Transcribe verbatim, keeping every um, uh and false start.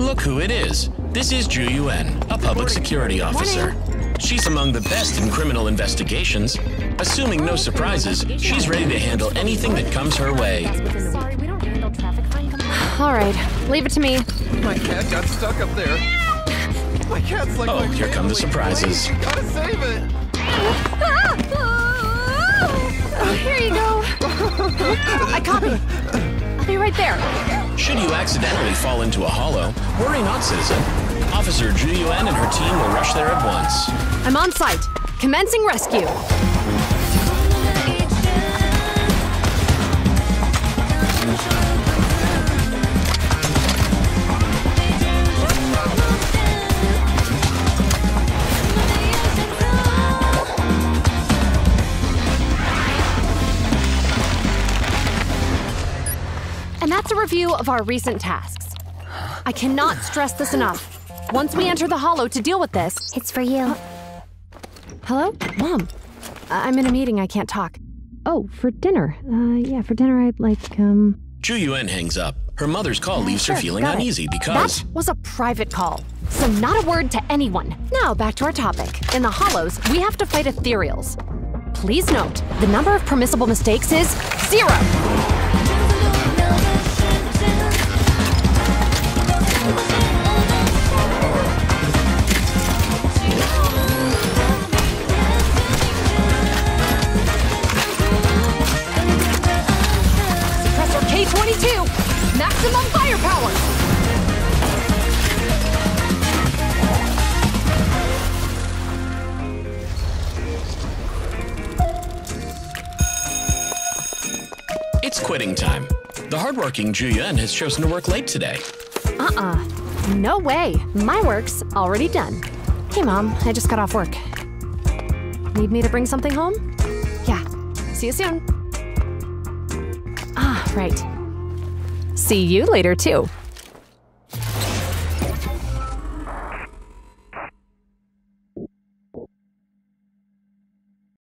Look who it is. This is Zhu Yuan, a public security officer. She's among the best in criminal investigations. Assuming no surprises, she's ready to handle anything that comes her way. All right, leave it to me. My cat got stuck up there. My cat's like, oh, here come the surprises. You gotta save it. Oh, here you go. I copy. I'll be right there. Should you accidentally fall into a hollow, worry not, citizen. Officer Zhu Yuan and her team will rush there at once. I'm on site. Commencing rescue. And that's a review of our recent tasks. I cannot stress this enough. Once we enter the Hollow to deal with this... It's for you. Uh, hello? Mom. I'm in a meeting. I can't talk. Oh, for dinner. Uh, yeah, for dinner I'd like, um... Zhu Yuan hangs up. Her mother's call leaves sure, her feeling uneasy it. because... That was a private call. So not a word to anyone. Now back to our topic. In the Hollows, we have to fight ethereals. Please note, the number of permissible mistakes is zero. Maximum firepower! It's quitting time. The hardworking Zhu Yuan has chosen to work late today. Uh-uh. No way. My work's already done. Hey, Mom. I just got off work. Need me to bring something home? Yeah. See you soon. Ah, right. See you later, too.